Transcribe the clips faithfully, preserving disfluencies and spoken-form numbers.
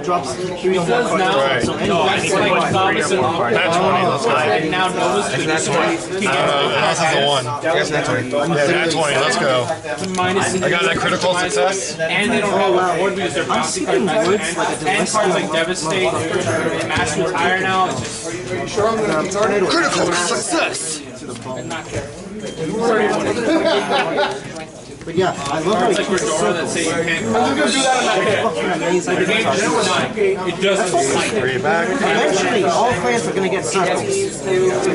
now drops three or more cards. So anyway, Thomas and Hopper. I now notice that this one. House is a one. That's twenty. Let's go. I got that critical success. And they don't roll well. Or do their bounty card back. And cards like Devastate, Mass Retire now. Critical success. And not care. But yeah, I love how it's like Redora that say you can't. I'm just gonna do that on that hit. It doesn't like it. Eventually, all fans are gonna get circles.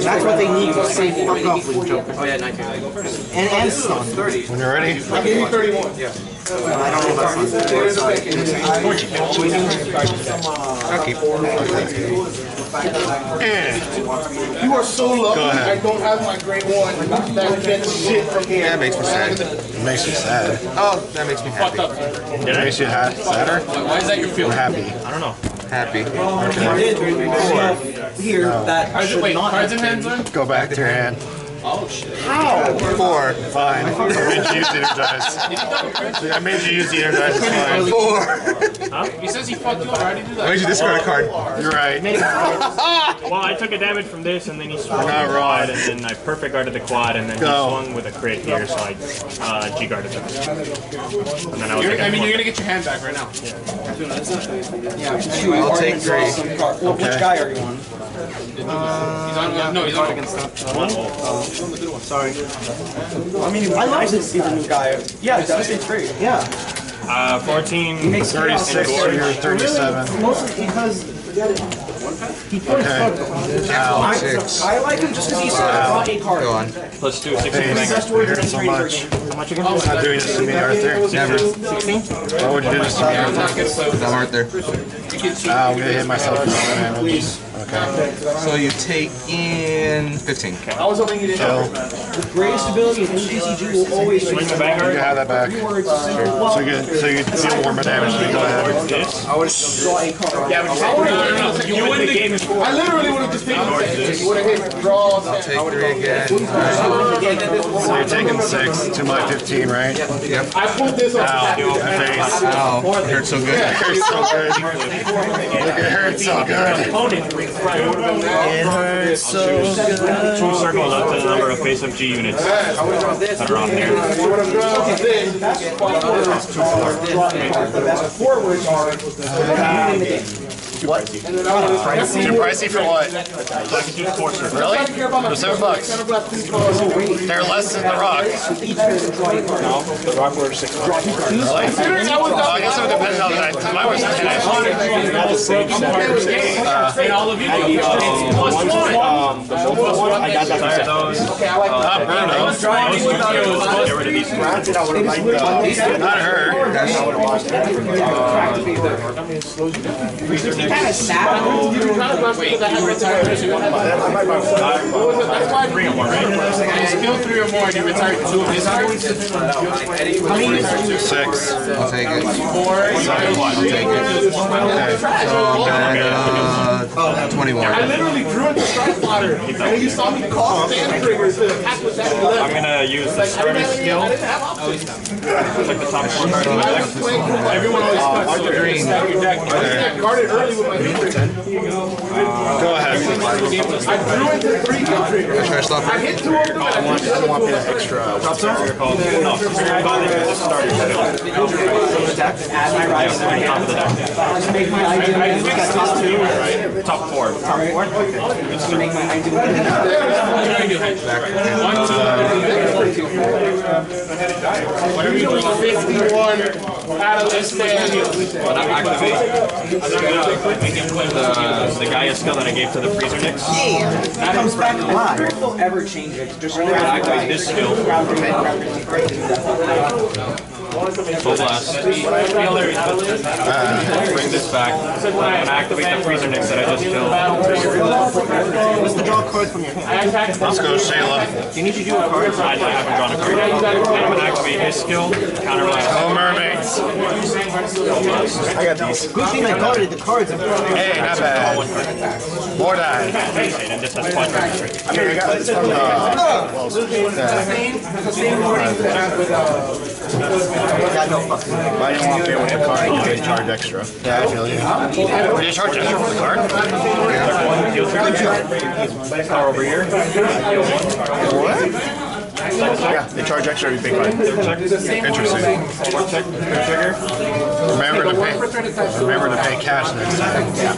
That's what they need to say fuck off with Joker. Oh yeah, Nike. And and stun. When you're ready. I'll give you thirty-one. Yeah. I don't know about that. You are so lucky I don't have my grade one that gets shit from here. That makes me sad. It makes me sad. Oh, that makes me happy. It makes you happy. Sadder? Why is that your feeling? I'm happy. I don't know. Happy. Okay. Here, that should not go back to your hand. Oh shit. How? Four. Fine. I made you use the energize. I made you use the energize. Fine. Four. Huh? He says he fucked you up. I already did that. I made you discard a card. You're right. Well, I took a damage from this and then he swung with the quad and then I perfect guarded the quad and then Go. he swung with a crit here, so I uh, G guarded that. And then I was like, I mean, you're gonna get your hand back right now. Yeah. Yeah. Anyway, I'll take three. Okay. Which guy are you on? Uh, he's on. No, he's on against that. One. Uh, I'm the good one. Sorry. I mean, I love to see the new guy. Yeah, it's actually free. Yeah. Uh, fourteen, thirty-six, or you're thirty-seven. Mostly because he put his card on. I like him just because he said a card. Go on. Plus two, sixteen. You're doing so much. How much again? Stop doing this to me, Arthur. Never. sixteen? Why would you do this to me, Arthur? I'm Arthur. Ah, I'm gonna hit myself for that. Please. Okay. So you take in fifteen. Okay. I was hoping you didn't. So. The greatest ability in N P C G will always be. Swing the banger. You have that back. Sure. So you get, so you deal more damage. Go ahead. I would draw a card. Yeah, but I you win the game. I literally would have just taken this. You would have hit draw. I'll take three again. So you're taking six to my fifteen, right? Yep. I put this on face. Ow! It hurts so good. It hurts so good. It hurts so good. Right. It hurts so good. Two circles up to the number of face M G units that are on there. What? Too pricey for what? So I can do the torture. Really? For seven bucks. They're less than the rock. No, the rock were six bucks. Really? Well, I guess it would depend on that. Mine was ten. I was saying seven. Of you I, uh, plus one. one. Um, the one plus one. I got that from those. Okay, I like that. Bruno. Not her. That's not what it was. Kind of sad. Wait, you retired. That's why three or more, right? You spilled three or more and you retired two of his cards. Six. I'll take it. Four. I'll take it. So, uh, twenty-one. I literally drew it to strike fodder, and you saw me call stand triggers to attack with that left. I'm gonna use the skirmish like, skill. I didn't have options. It's like the top four card. Everyone always cuts so green. Stack your deck. I guarded early with my three. Uh, Go ahead. I drew into the three-kill trigger. I, stop I hit two of them, I want that extra. What's that? No, figure out that you just started. Add my rise to my hand. I'll make my idea. I think it's top two, right? Top four. Top four? I'm just going to make my idea. One, two, three. Whatever you do. fifty-one. Out of this stand. But I'm activating. I'm going to make him play the Gaia skill that I gave to the freezer next. That comes back alive. It will ever change it. Just really activate this skill. Full blast. Uh, bring this back. I'm going to activate the freezer next that I just killed. What's the draw card from your hand? Let's go, Shayla. Do you need to do a card? I haven't drawn a card yet. I'm going to activate his skill. Counter blast. Oh, mermaids. I got these. Good thing I guarded the cards. Hey, not bad. More die. And this has quadruple. I mean, I got this from the... It's the same wording with... Yeah, no fucking. Why do you want to pay with the card? You guys charge extra. Yeah, I feel you. Huh? They charge extra for the card? Yeah. Car over here. What? Yeah, they charge extra every big one. Interesting. Remember to pay. Remember to pay cash next time. Yeah.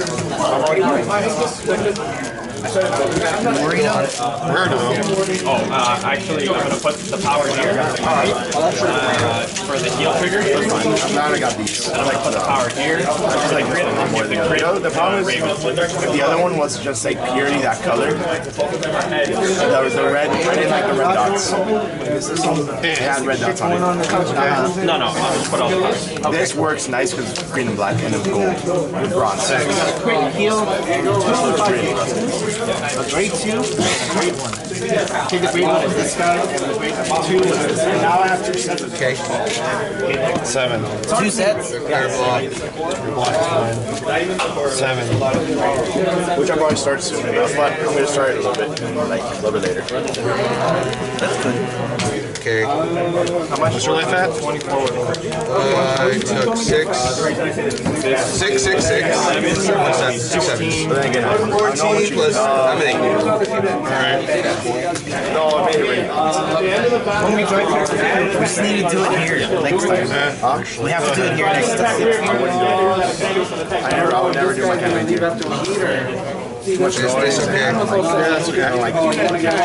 Marino? Murdo. Oh, uh, actually, I'm going to put the power here. Uh, for the heel trigger. I'm glad I got these. And I'm going to put the power here. Just like the, the problem is, if the other one was just like purely that color, that was the red. I didn't like the red dots. It had red dots on it. Uh, no, no. I'll just put all the powers. Okay. This works nice because it's green and black and it's gold and bronze. Quick heal. Yeah. A grade two, a grade one. Take the grade one is this guy, and the grade two is this guy. Now I have two sets. Okay. Seven. Two sets? Yeah. Seven. Which I've already started soon enough, but I'm going to start it a little bit, like, a little bit later. That's good. Okay. How much is really fat? Uh, I took six. Six, six, six. Two sevens. But then again, fourteen plus. I'm in. Alright. No, I made it right. When we drive here, we just need to do it here next time. We have to do it here next time. I never, I would never do my campaign here. Much noise. It's okay. Yeah, that's okay. I don't like it. Okay.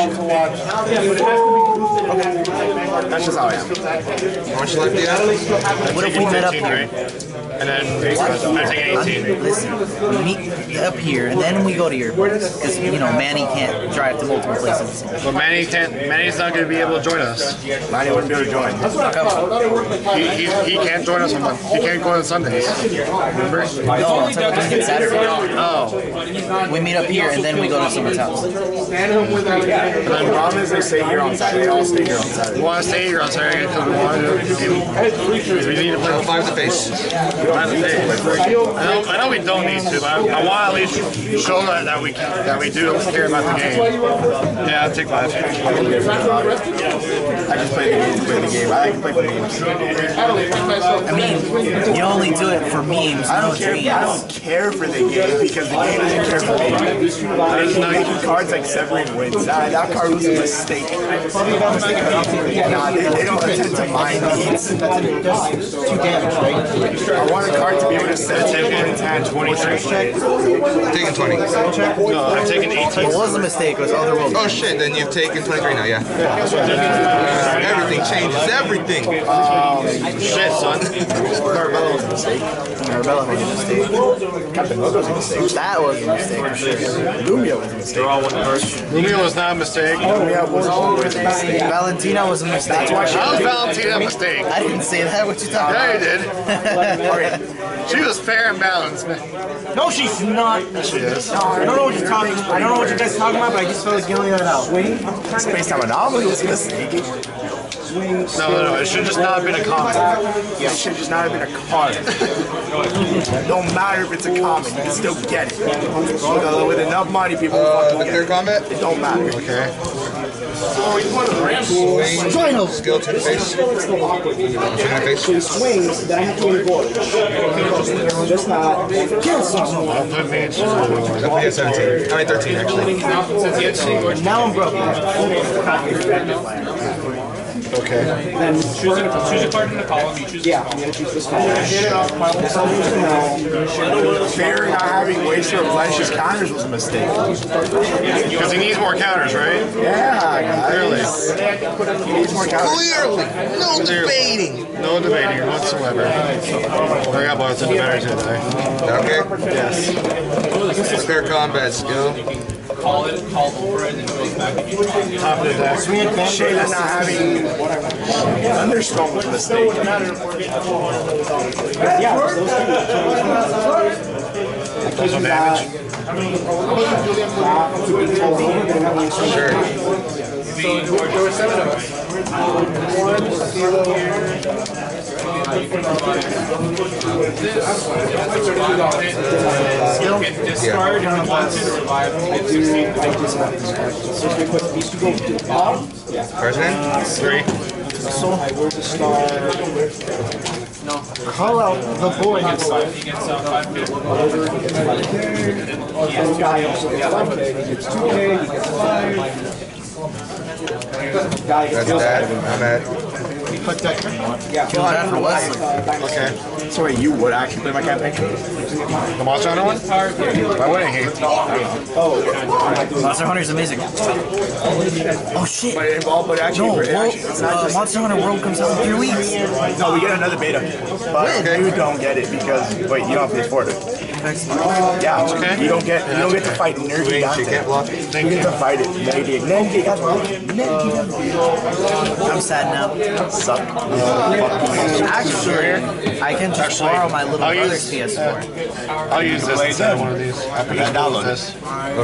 That's just how I am. How much left do you have? What if we met up here? And then I take an eighteen. Listen, we meet up here, and then we go to your place. Because, you know, Manny can't drive to multiple places. But Manny can't. Manny's not going to be able to join us. Manny wouldn't be able to join. He, he, he can't join us on Monday. He can't go on Sundays. Remember? No, it's like Saturday. Oh. We meet up here and then we go to someone's house. And the problem is they stay here on Saturday. I'll stay here on Saturday. You want to stay here on Saturday? We need to play five to face. Five to face. I know we don't need to, but I want to at least show that, that we that we do care about the game. Yeah, I'll take five. I just play the game. Play the game. I like to play the games. I mean, you only do it for memes. I don't care. I don't care for the game because the game doesn't care for me. There's no making cards like Severin wins. Nah, that card was a mistake. Nah, they, they don't attend to my needs. Two damage, right? I want a card to be able to set it to twenty-six. I've taken twenty. No, I've taken eighteen. What was the mistake? It was Otherworld. Oh shit, then you've taken twenty-three now, yeah. Uh, everything changes, everything! Um, shit, son. Carabella was a mistake. Carabella made a mistake. Captain Logo was a mistake. That was a mistake. Lumia was a mistake. Lumia was not a mistake. Lumia was always a mistake. Valentina was a mistake. How was Valentina a mistake? I didn't say that. What you talking about? Yeah, you did. She was fair and balanced, man. No, she's not. She is. No, I don't know what you're talking about. I don't know what you guys are talking about, but I just feel like yelling that out. Space-time anomaly was a mistake. No, no, no, it should just not have been a comment. Yeah, it should just not have been a card. Don't matter if it's a comment, you can still get it. Because with enough money, people uh, fucking get it. Comment? It don't matter. Okay. Swing. Skill to the face. Two swings that I have to engorge. Just not kill someone. I'll play a seventeen. I mean thirteen, actually. Now I'm broken. Okay. Then choose a, choose a card in the column. You choose. Yeah, I'm gonna choose this column. Fair not having Waster of Fleish's counters was a mistake. Because he needs more counters, right? Yeah, clearly. He needs more counters. Clearly, no debating. No debating whatsoever. I got lots of debaters in there. Okay. Yes. Fair combat skill. Call it, call over it, and it goes back and you drop it. Top of that. Shayla's not having Thunderstorm with a mistake. Yeah, those two damage. Sure. There were seven of us. Discard and wanted to revive. I do. I just have this card. So if you put these two go to the bottom, yeah. President, three. So call out the boy. He gets five K. He gets two K. He gets five. Guy gets that. I'm at. You put that. Yeah. Kill that for Wesley. Okay. Sorry, you would actually play my campaign. The Monster Hunter one? Why wouldn't he? Oh, Monster Hunter is amazing. Oh shit! But it involved, but actually, no, well, uh, Monster Hunter World comes out in three weeks. No, we get another beta, but okay. You don't get it because wait, you don't have to afford it. Yeah, okay. You don't get, you don't get to fight nerdy Dante. You get to fight it, nerdy, nerdy, nerdy. I'm sad now. Suck. Actually, I can just borrow my little brother's P S four. I'll use this instead of one of these. I can download this.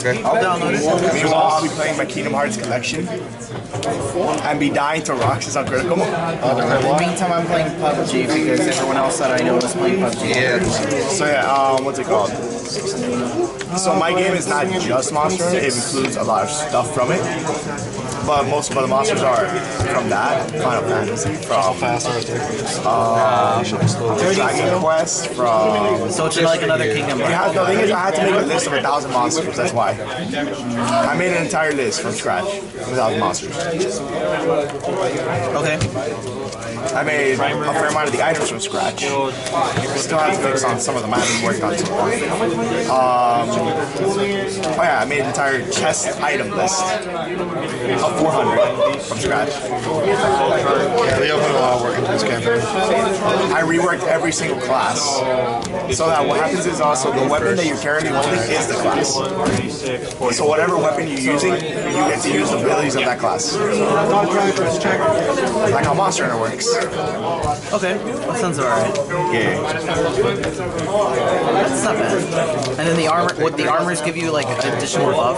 Okay. I'll download it. Meanwhile, I'll be playing my Kingdom Hearts collection. And be dying to Roxas on critical mode. In the meantime, I'm playing P U B G because everyone else that I know is playing P U B G. Yeah. So yeah, um, what's it called? So my game is not just Monster Hunter. It includes a lot of stuff from it. But most of the monsters are from that. Final Fantasy, from uh, Dragon Quest, from... So it's like another Kingdom Hearts. The thing is, I had to make a list of a thousand monsters. That's why. I made an entire list from scratch. A thousand monsters. Okay. I made a fair amount of the items from scratch. Still have to fix on some of them. I haven't worked on some of them. Um, oh yeah, I made an entire chest item list of four hundred from scratch. Yeah, Leo put a lot of work into this campaign. I reworked every single class. So that what happens is also the weapon that you're currently holding is the class. So whatever weapon you're using, you get to use the abilities of that class. Like how Monster Hunter works. Okay, that sounds alright. Yeah. That's not bad. And then the armor, would the armors give you like additional buff?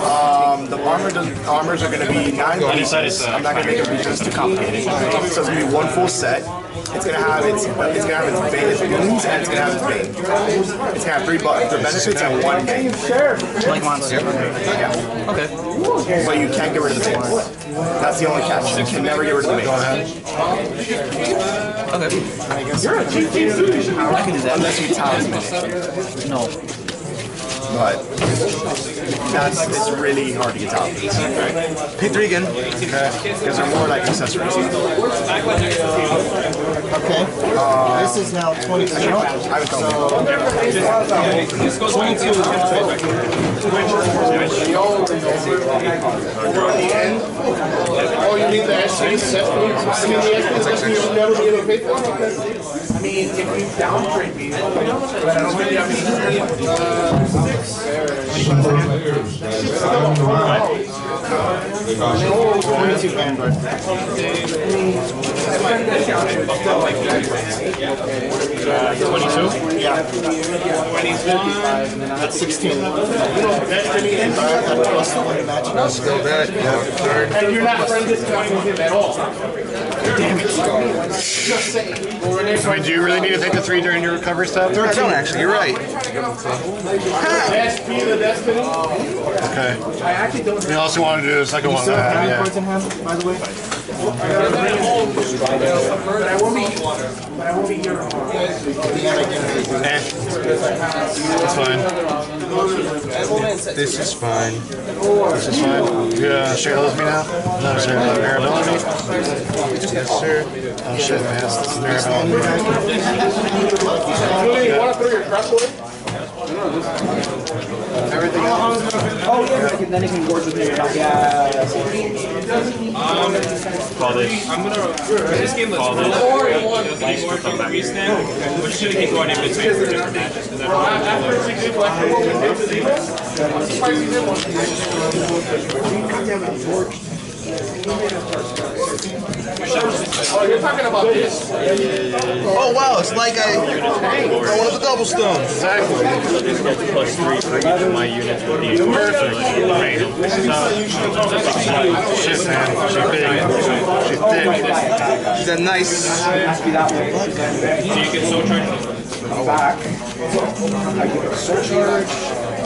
Um, the armor does, armors are going to be nine pieces. I'm not going to make it just too complicated. So it's going to be one full set. It's gonna have its it's gonna have its its boons and it's gonna have its bane. It's gonna have three buttons for benefits and one bane. Like Monster. Yeah. Okay. But you can't get rid of the bane. That's the only catch. You can never get rid of the bane. Okay. You're a G T C. I can do that. Unless you talisman it. No. But that's it's really hard to get top. Okay. P three again. Okay. Because they're more like accessories. Okay. Uh, this is now twenty-two. I was twenty-two. Oh, you need the S P set? I mean, the S P set you'll never be able to pay for? I mean, if you downtrade me, but I don't really have any. twenty-two? Yeah. twenty-one? That's sixteen. That's still bad. Yeah. And you're not friends with him at all. Damn it. Just saying. Wait, do you really need to take the three during your recovery step? I don't actually, you're right. Okay. I actually don't. We also want to do the second one. Yeah. By the way. But I won't be. But I won't be here. That's fine. This is fine. This is fine. You gonna share those with me now? No, sir. Variability. Yes, sir. Oh shit, man. Variability. You want to throw your crap away? Everything else. Oh, yeah, then he can gorge with me. Yeah. Call this. I'm going to. This game looks cool. We should keep going in between for different matches. Oh, you're talking about this. Oh, wow, it's like a. One of the double stones. Exactly. Just get plus three for each of my units with these perfect random. Shit, man. She's big. She's a nice. So you can so charge. Back. I get a so charge.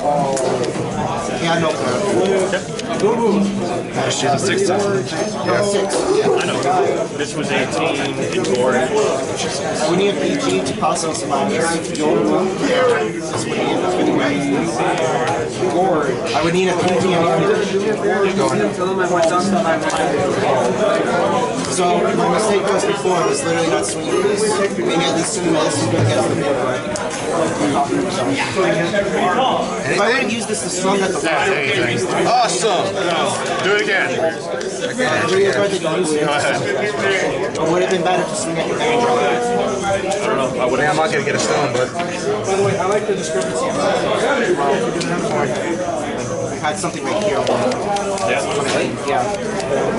Yeah, no problem. Last year was six times. Yeah, six. I know. This was eighteen in orange. We need a P G to pass us by. That's what I would need a P G on. So my mistake was before, I was literally not swinging this. Maybe at least soon this is going to get to the board, right? If I wouldn't use this to swing at the board. Awesome! No. Do it again. Go ahead. It would have been better to swing at the board. I don't know. I wouldn't. I'm not going to get a stone, but... By the way, I like the discrepancy. I had something right here. Yeah. yeah.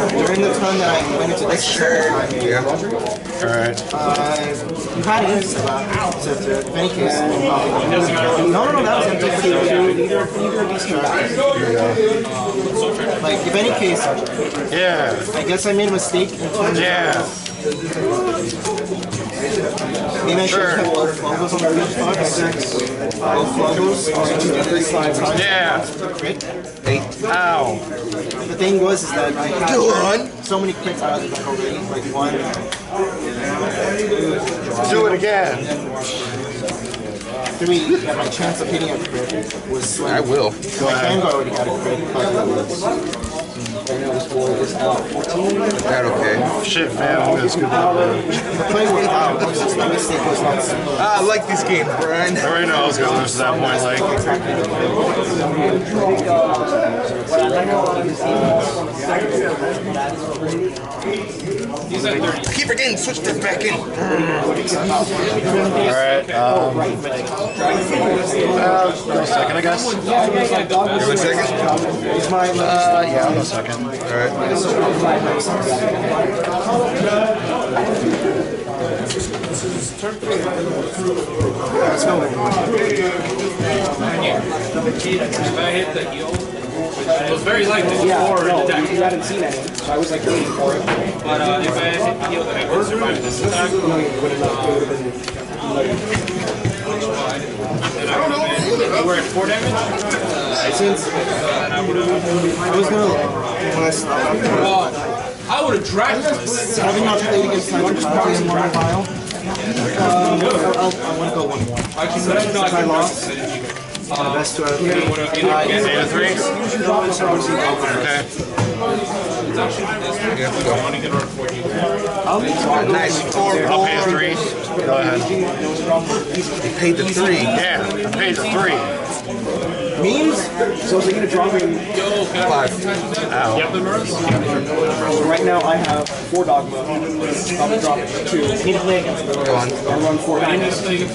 During the time that I went into this shirt, yeah. Alright. Uh, you had it in about, so in any case, no, no, no, that was empty. Neither of these came back. Yeah. Like, if any case, yeah. I guess I made a mistake in terms yeah. of... Maybe I should sure. have both fungals on the left part, both fungals on the other side. Yeah. Eight. Ow. The thing was is that I had so many crits out of the already, like one. Do it again. Three, yeah, my chance of hitting a crit was like, I will. So my hand already had a crit, but I know this boy is out. That okay. Shit, man. Uh, that's good. Play with out. I like this game, Brian. I already know I was going to lose that point. Like, I keep forgetting to switch this back in. Alright. Um, uh, a second, I guess. A second? Uh, yeah, I'm a second. All right. Let's go. It was very light to yeah, forward no, attack. You hadn't seen any, so I was like waiting for it. But uh, if I had hit heal, then I would survive this attack. No, you would have. I don't know. You were at four damage. Since I was gonna, when I stopped, well, I would have dragged this. Having not played against time, I'm just probably one mile. Um, I want to go one more. Since I lost, the best two out of three. Okay. Nice four, four, three. Go ahead. You paid the three. Yeah, I paid the three. Memes? So it's like you're dropping five. Ow. So right now I have four dogma. I'm dropping two. Need to play against them. Go on. I run four memes. Okay.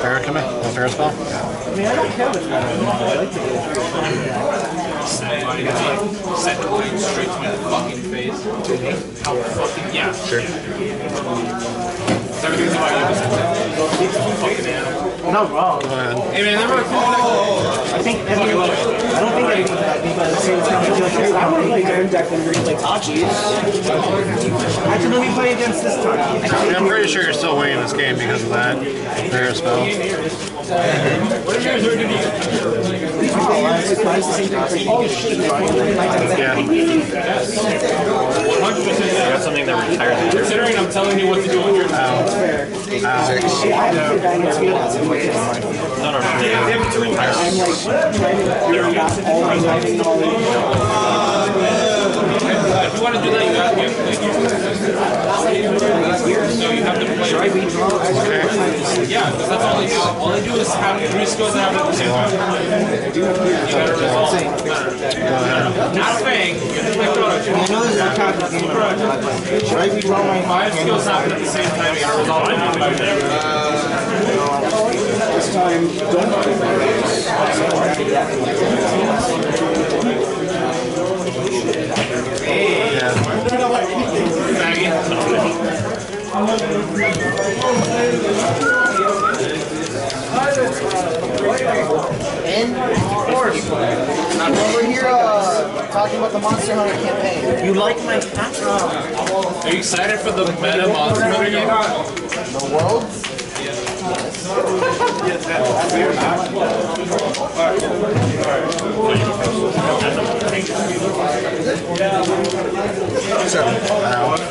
Ferret, come in. Want Ferret spell? I mean, I don't care what's going on. I like to do it. Set the point straight to my fucking face. How fucking, yeah. Sure. Everything's about you. No, wrong. Hey man, they're really cool. I think everyone, I don't think everyone's happy, but at the same time, I want to play Darren Deck when we play Tachi. Actually, let me play against this time. Yeah, I'm pretty sure you're still winning this game because of that. Rare spell. What did yours do to you? Oh, shit. Yeah. one hundred percent that's something that retires. Considering I'm telling you what to do on your own. Six. No, no, no. They have to retire. I'm like, you're not all the time. If you want to do that, you have to get played. So you have to play. Should I be drunk? Yeah, because that's all I do. All I do is have three skills and have it at the same time. You better resolve. Not playing. You have to play product. I know there's no time for the product. Should I be drunk? Five skills happen at the same time. You gotta resolve it. This time, don't and of course, well, we're here uh, talking about the Monster Hunter campaign. You like my cat? Are you excited for the meta Monster Hunter game? The world? Yeah. Sir, uh,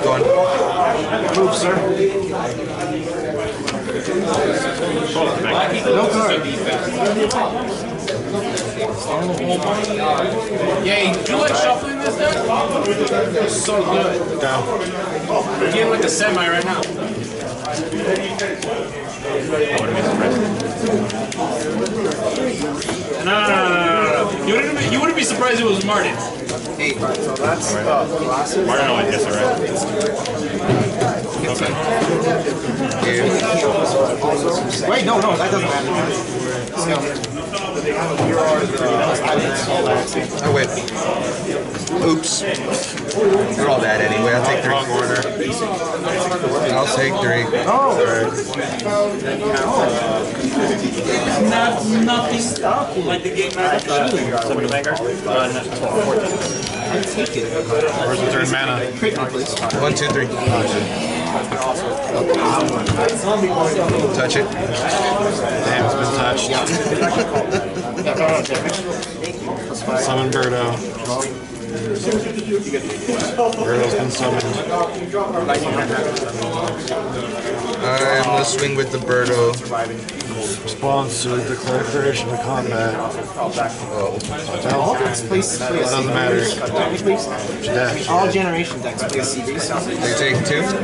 go on. Move, sir. No card. Yeah, do you like shuffling this deck? It's so good. Down. We're getting like a semi right now. No, no, no, no, no. You wouldn't be, you wouldn't be surprised if it was Martin. Eight. So that's right. uh, Martin always gets it right. Okay. Wait, no, no, that doesn't matter. So. I win. Oops. They're all bad anyway. I'll take three. Wrong order. I'll take three. Oh. There's not nothing stopping. Like the game master. Somebody banker. I'll take it. Where's the third mana? One, two, three. Touch it. Damn, it's been touched. Summon Birdo. Birdo's been summoned. I'm gonna swing with the Birdo. Response to the declaration of combat. Oh. All decks place C V. Doesn't matter. All generation decks place C V. They take two? Yeah.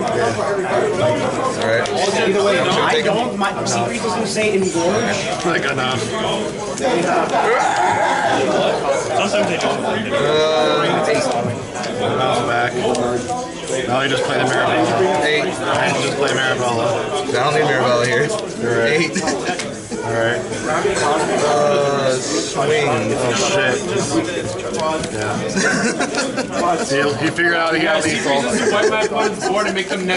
Alright. Either way, I don't. My C V doesn't say engorge. I got enough. Sometimes they just bring it. Mouse back. Now you just play the Mirabella. Eight. I just play Mirabella. I don't need Mirabella here. You're right. Eight. Alright. Uh, swing. Oh shit. Yeah. He'll, he figured out he got lethal. Wipe my opponent's board and make them negative.